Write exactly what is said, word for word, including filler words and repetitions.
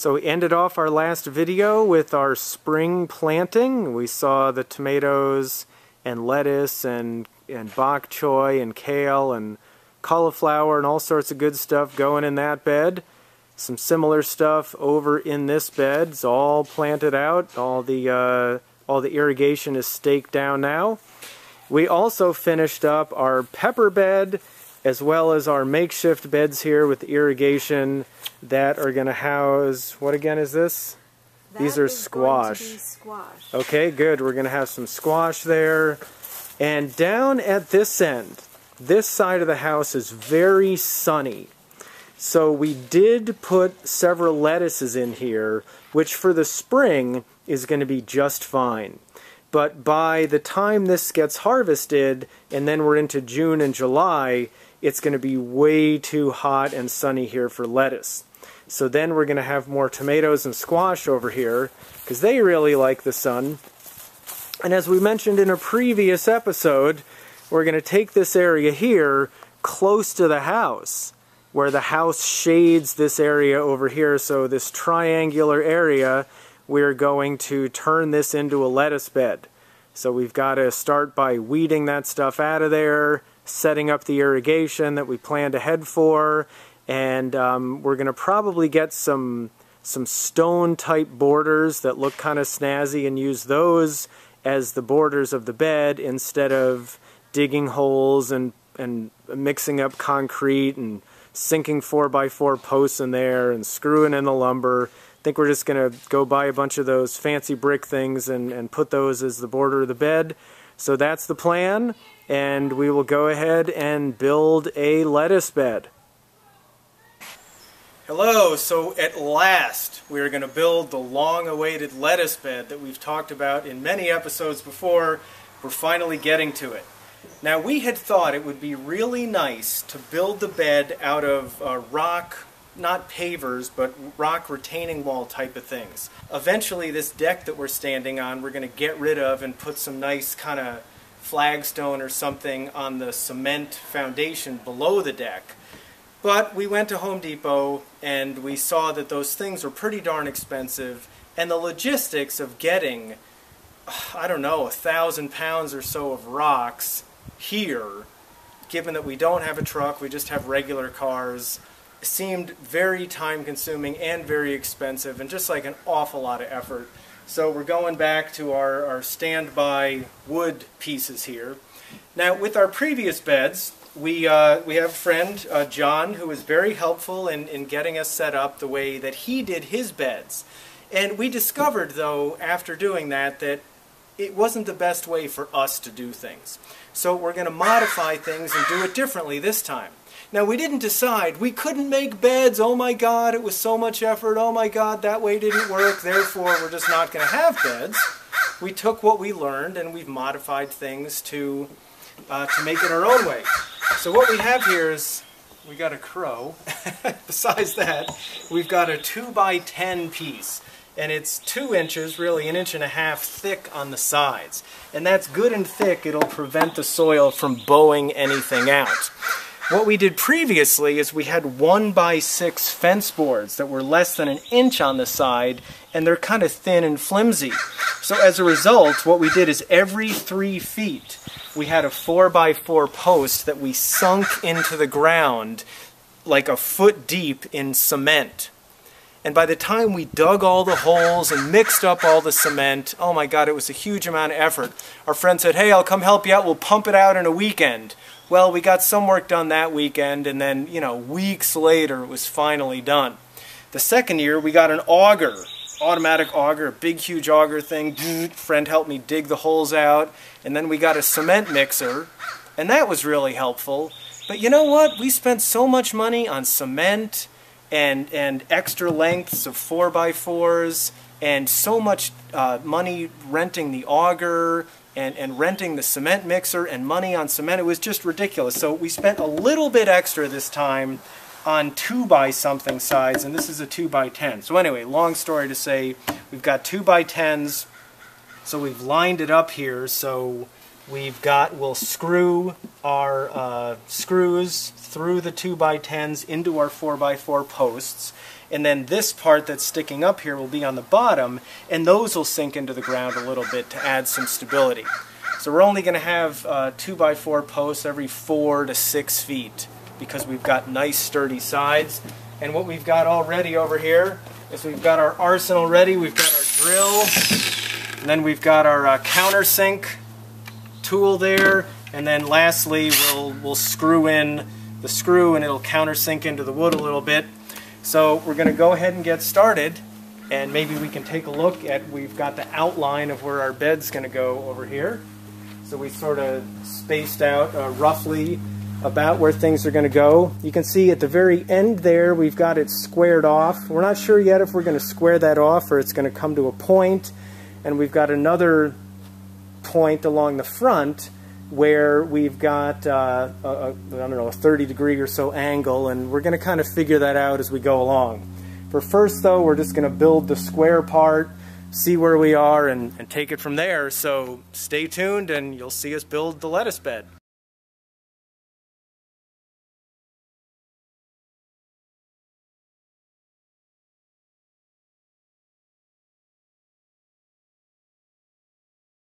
So we ended off our last video with our spring planting. We saw the tomatoes and lettuce and, and bok choy and kale and cauliflower and all sorts of good stuff going in that bed. Some similar stuff over in this bed. It's all planted out. All the, uh, all the irrigation is staked down now. We also finished up our pepper bed as well as our makeshift beds here with irrigation that are going to house, what again is this? That These are squash. squash. Okay, good. We're going to have some squash there. And down at this end, this side of the house is very sunny. So we did put several lettuces in here, which for the spring is going to be just fine. But by the time this gets harvested, and then we're into June and July, it's going to be way too hot and sunny here for lettuce. So then we're going to have more tomatoes and squash over here, because they really like the sun. And as we mentioned in a previous episode, we're going to take this area here close to the house, where the house shades this area over here. So this triangular area, we're going to turn this into a lettuce bed. So we've got to start by weeding that stuff out of there, setting up the irrigation that we planned ahead for, and um, we're going to probably get some, some stone-type borders that look kind of snazzy and use those as the borders of the bed instead of digging holes and, and mixing up concrete and sinking four by four posts in there and screwing in the lumber. I think we're just going to go buy a bunch of those fancy brick things and, and put those as the border of the bed. So that's the plan, and we will go ahead and build a lettuce bed. Hello, so at last we are going to build the long-awaited lettuce bed that we've talked about in many episodes before. We're finally getting to it. Now we had thought it would be really nice to build the bed out of uh, rock, not pavers, but rock retaining wall type of things. Eventually this deck that we're standing on, we're going to get rid of and put some nice kind of flagstone or something on the cement foundation below the deck. But we went to Home Depot and we saw that those things were pretty darn expensive, and the logistics of getting, I don't know, a thousand pounds or so of rocks here, given that we don't have a truck, we just have regular cars, seemed very time-consuming and very expensive and just like an awful lot of effort. So we're going back to our, our standby wood pieces here. Now with our previous beds, we, uh, we have a friend, uh, John, who was very helpful in, in getting us set up the way that he did his beds. And we discovered, though, after doing that, that it wasn't the best way for us to do things. So we're going to modify things and do it differently this time. Now, we didn't decide. We couldn't make beds. Oh, my God, it was so much effort. Oh, my God, that way didn't work. Therefore, we're just not going to have beds. We took what we learned, and we've modified things to, uh, to make it our own way. So what we have here is we got a crow. Besides that, we've got a two by ten piece. And it's two inches, really an inch and a half thick on the sides. And that's good and thick. It'll prevent the soil from bowing anything out. What we did previously is we had one by six fence boards that were less than an inch on the side, and they're kind of thin and flimsy. So as a result, what we did is every three feet, we had a four by four post that we sunk into the ground like a foot deep in cement. And by the time we dug all the holes and mixed up all the cement, oh my God, it was a huge amount of effort. Our friend said, hey, I'll come help you out. We'll pump it out in a weekend. Well, we got some work done that weekend, and then, you know, weeks later, it was finally done. The second year, we got an auger, automatic auger, a big, huge auger thing. Friend helped me dig the holes out, and then we got a cement mixer, and that was really helpful. But you know what? We spent so much money on cement and, and extra lengths of four by fours and so much uh, money renting the auger, And, and renting the cement mixer and money on cement. It was just ridiculous. So we spent a little bit extra this time on two by something sides, and this is a two by ten. So anyway, long story to say, we've got two by tens, so we've lined it up here so We've got, we'll screw our uh, screws through the two by tens into our four by four posts, and then this part that's sticking up here will be on the bottom, and those will sink into the ground a little bit to add some stability. So we're only going to have uh, two by four posts every four to six feet, because we've got nice sturdy sides. And what we've got already over here is we've got our arsenal ready. We've got our drill, and then we've got our uh, countersink tool there, and then lastly we'll, we'll screw in the screw and it'll countersink into the wood a little bit. So we're going to go ahead and get started, and maybe we can take a look at, we've got the outline of where our bed's going to go over here. So we sort of spaced out uh, roughly about where things are going to go. You can see at the very end there we've got it squared off. We're not sure yet if we're going to square that off or it's going to come to a point, and we've got another point along the front where we've got uh, a, a, I don't know, a thirty degree or so angle, and we're going to kind of figure that out as we go along. For first though, we're just going to build the square part, see where we are, and, and take it from there. So stay tuned and you'll see us build the lettuce bed.